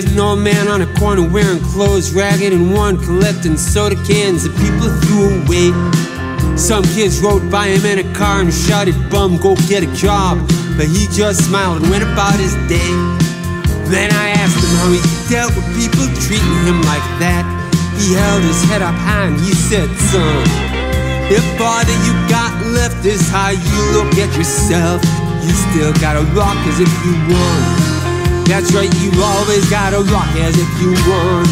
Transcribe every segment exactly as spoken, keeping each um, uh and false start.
There's an old man on a corner wearing clothes ragged and worn, collecting soda cans that people threw away. Some kids rode by him in a car and shouted, "Bum, go get a job." But he just smiled and went about his day. Then I asked him how he dealt with people treating him like that. He held his head up high and he said, "Son, if all that you got left is how you look at yourself, you still gotta rock as if you won. That's right, you always gotta rock as if you won."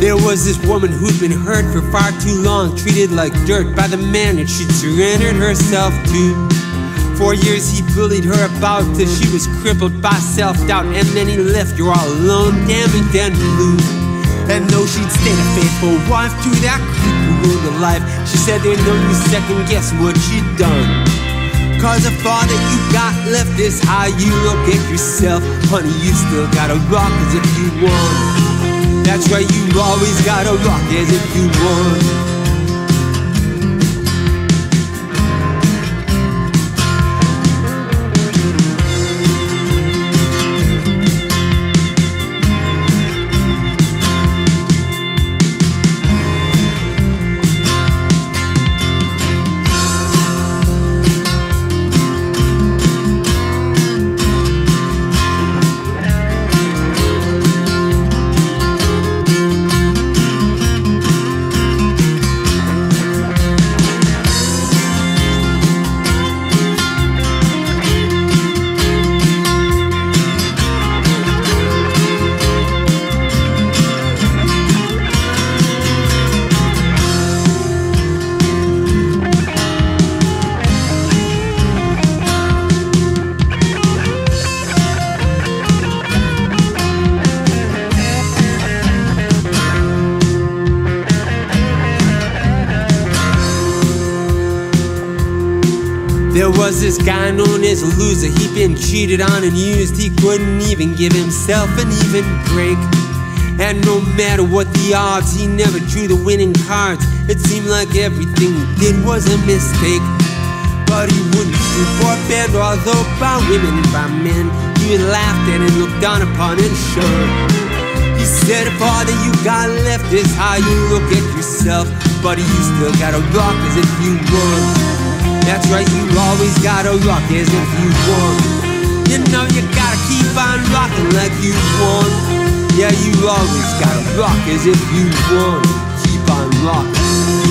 There was this woman who'd been hurt for far too long, treated like dirt by the man that she'd surrendered herself to. For years he bullied her about till she was crippled by self-doubt, and then he left her all alone, damaged and blue. And though she'd stayed a faithful wife to that creep who ruled her life, she said there'd no use second-guessing what she'd done. "Cause if all that you got left is how you look at yourself, honey, you still gotta rock as if you won. That's right, you always gotta rock as if you won." There was this guy known as a loser. He'd been cheated on and used. He couldn't even give himself an even break. And no matter what the odds, he never drew the winning cards. It seemed like everything he did was a mistake. But he wouldn't be forbanned, although by women and by men he was laughed at and looked down upon and shunned. He said, "If all that you got left is how you look at yourself, buddy, you still gotta rock as if you won. That's right, you always gotta rock as if you won. You know you gotta keep on rocking like you won. Yeah, you always gotta rock as if you won. Keep on rocking."